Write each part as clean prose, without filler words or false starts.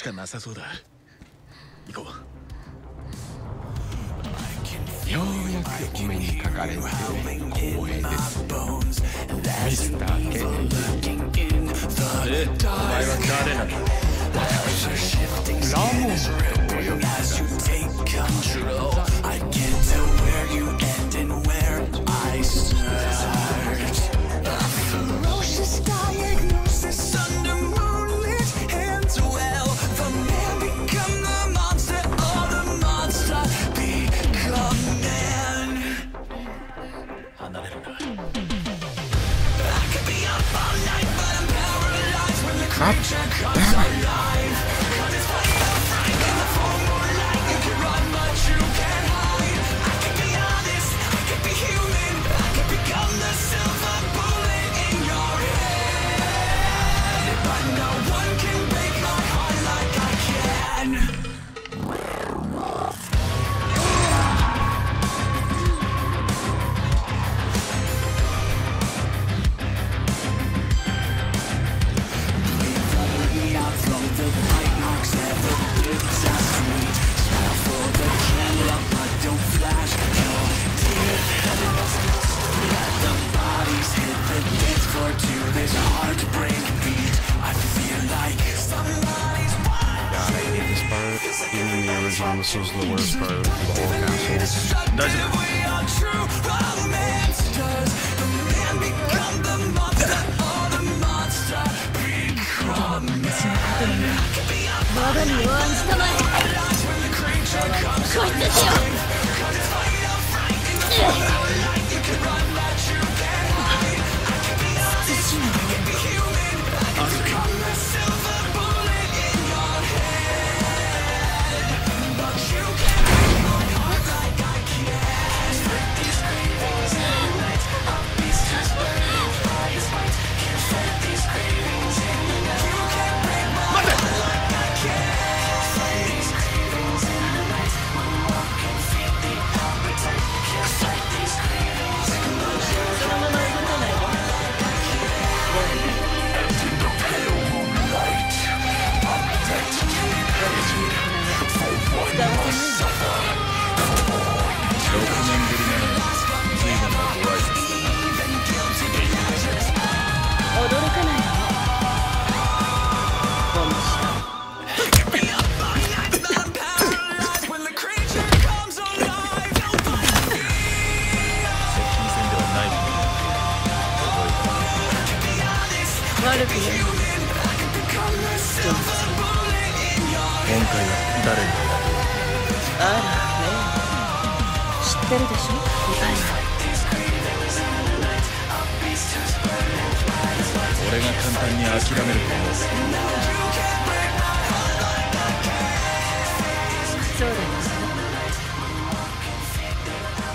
しかなさそうだ。行こう。ようやくお目にかかれて光栄です。ミスター K。 で、お前は誰なの？ラモンと呼びた。Up,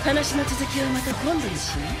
話の続きはまた今度にしない？